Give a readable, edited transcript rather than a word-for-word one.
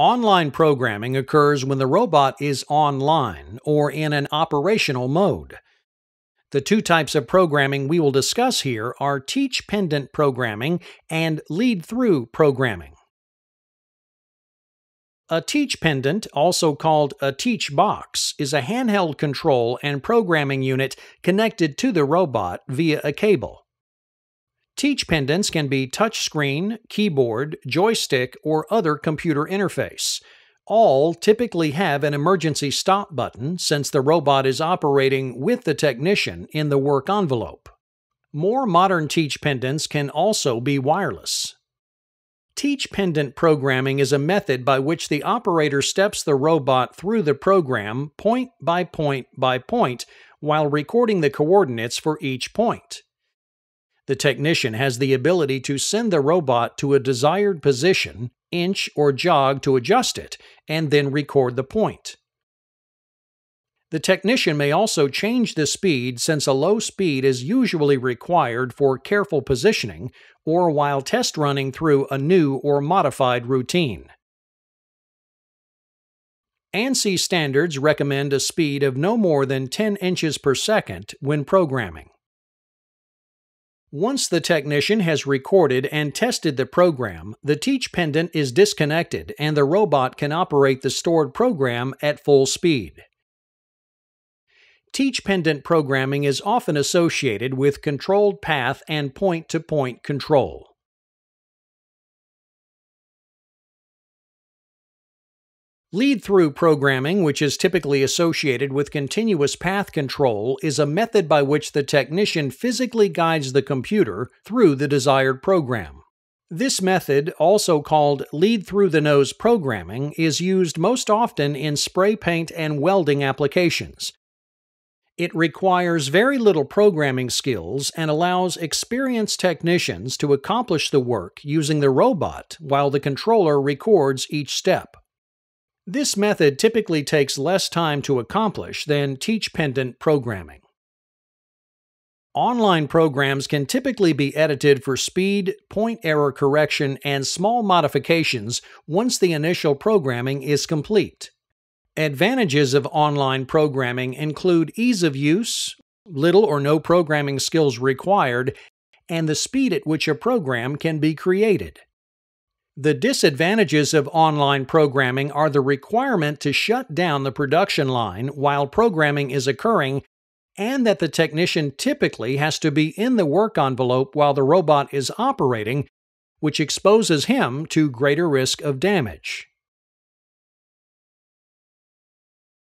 Online programming occurs when the robot is online or in an operational mode. The two types of programming we will discuss here are teach-pendant programming and lead-through programming. A teach pendant, also called a teach box, is a handheld control and programming unit connected to the robot via a cable. Teach pendants can be touchscreen, keyboard, joystick, or other computer interface. All typically have an emergency stop button since the robot is operating with the technician in the work envelope. More modern teach pendants can also be wireless. Teach pendant programming is a method by which the operator steps the robot through the program point by point by point while recording the coordinates for each point. The technician has the ability to send the robot to a desired position, inch or jog to adjust it, and then record the point. The technician may also change the speed since a low speed is usually required for careful positioning or while test running through a new or modified routine. ANSI standards recommend a speed of no more than 10 inches per second when programming. Once the technician has recorded and tested the program, the teach pendant is disconnected and the robot can operate the stored program at full speed. Teach pendant programming is often associated with controlled path and point-to-point control. Lead-through programming, which is typically associated with continuous path control, is a method by which the technician physically guides the computer through the desired program. This method, also called lead-through-the-nose programming, is used most often in spray paint and welding applications. It requires very little programming skills and allows experienced technicians to accomplish the work using the robot while the controller records each step. This method typically takes less time to accomplish than teach pendant programming. Online programs can typically be edited for speed, point error correction, and small modifications once the initial programming is complete. Advantages of online programming include ease of use, little or no programming skills required, and the speed at which a program can be created. The disadvantages of online programming are the requirement to shut down the production line while programming is occurring, and that the technician typically has to be in the work envelope while the robot is operating, which exposes him to greater risk of damage.